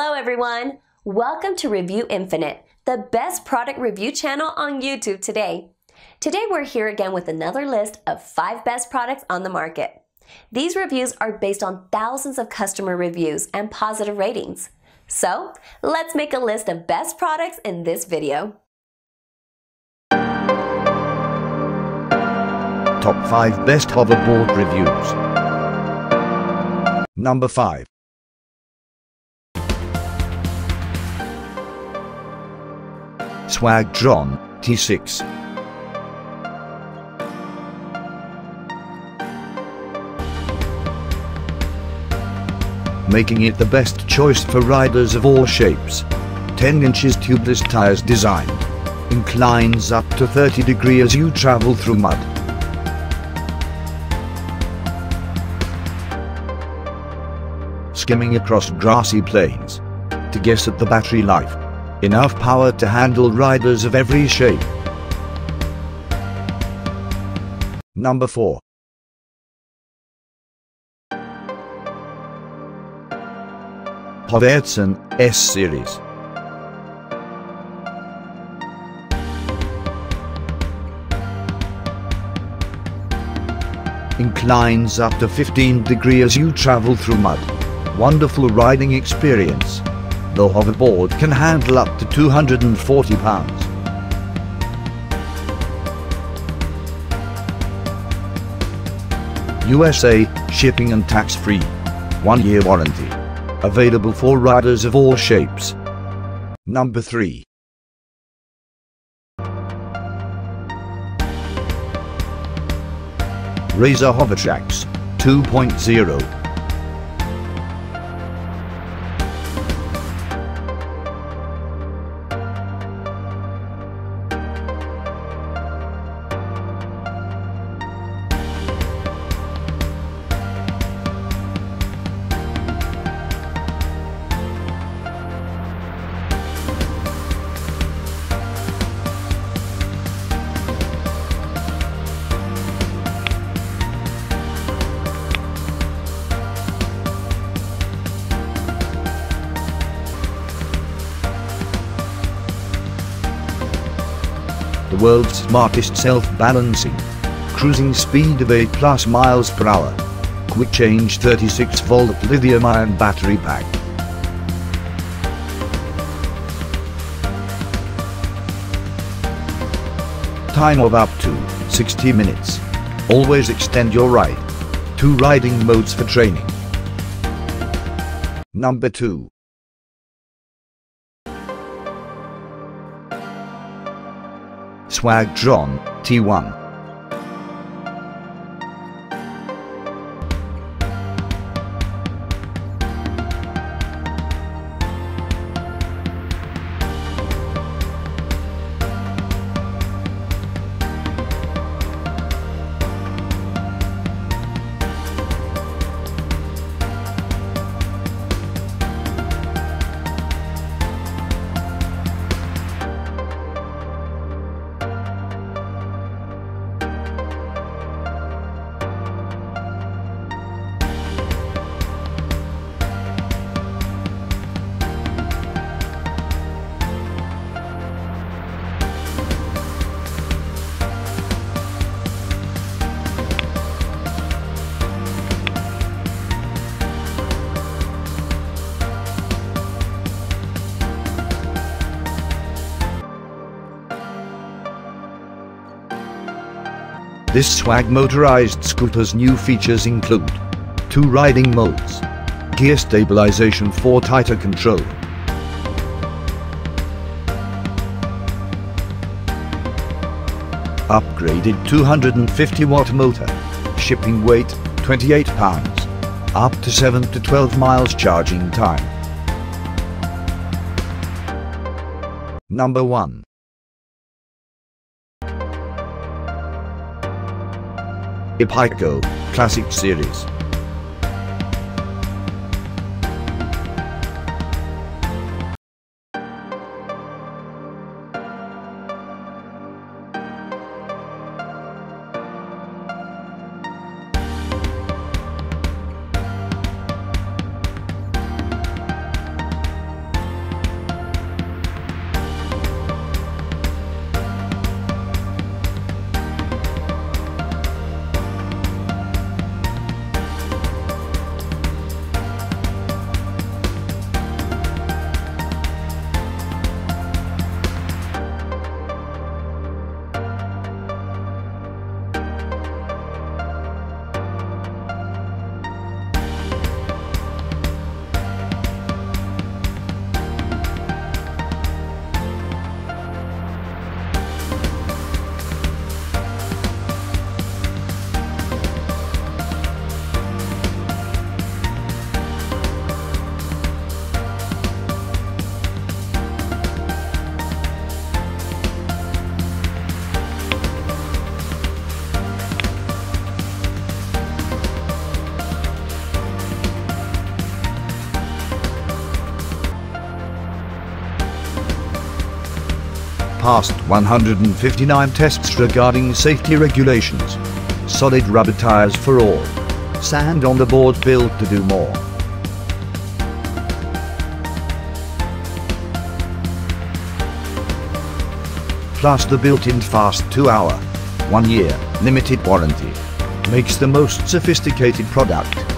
Hello everyone! Welcome to Review Infinite, the best product review channel on YouTube today. Today we're here again with another list of 5 best products on the market. These reviews are based on thousands of customer reviews and positive ratings. So, let's make a list of best products in this video. Top 5 Best Hoverboard Reviews. Number 5. Swagtron T6. Making it the best choice for riders of all shapes. 10 inches tubeless tires design. Inclines up to 30 degrees as you travel through mud. Skimming across grassy plains. To guess at the battery life. Enough power to handle riders of every shape. Number 4. Horizon S-Series. Inclines up to 15 degrees as you travel through mud. Wonderful riding experience. The hoverboard can handle up to 240 pounds. USA, shipping and tax-free. 1-year warranty. Available for riders of all shapes. Number 3. Razor Hovertrax 2.0. The world's smartest self-balancing. Cruising speed of 8+ miles per hour. Quick change 36-volt lithium-ion battery pack. Time of up to 60 minutes. Always extend your ride. 2 riding modes for training. Number 2. Swagtron T1. This swag motorized scooter's new features include 2 riding modes, gear stabilization for tighter control, upgraded 250-watt motor, shipping weight 28 pounds, up to 7 to 12 miles charging time. Number 1. EpikGo Classic Series. passed 159 tests regarding safety regulations. Solid rubber tires for all. Sand on the board built to do more. Plus the built-in fast 2-hour, 1-year, limited warranty. Makes the most sophisticated product.